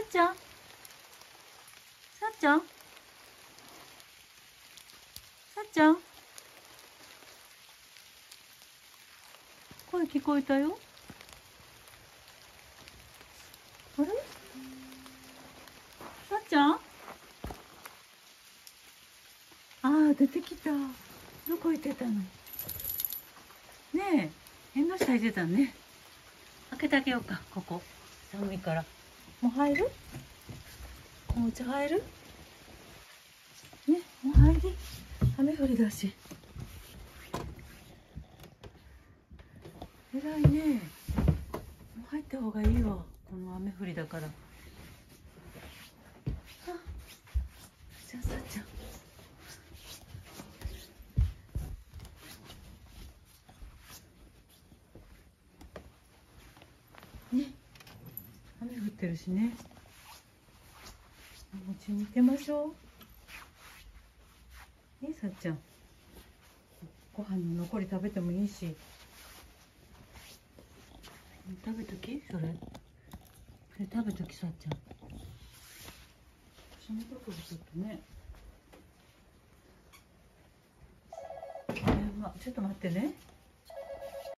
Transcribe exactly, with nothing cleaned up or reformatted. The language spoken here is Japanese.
っちゃん、さっちゃん、さっちゃん、声聞こえたよ。あれ、さっちゃん、ああ出てきた。どこ行ってたのねえ、縁の下いてたのね。開けてあげようか、ここ寒いから。もう入る、お家入るね、もう入り、雨降りだし。えらいね、もう入った方がいいわ、この雨降りだから。あ、じゃあさっちゃん、雨降ってるしね、お家に行ってましょうね。さっちゃん、ご飯の残り食べてもいいし。食べとき、それそれ食べとき、さっちゃん。そのところちょっとね、えーまあ、ちょっと待ってね。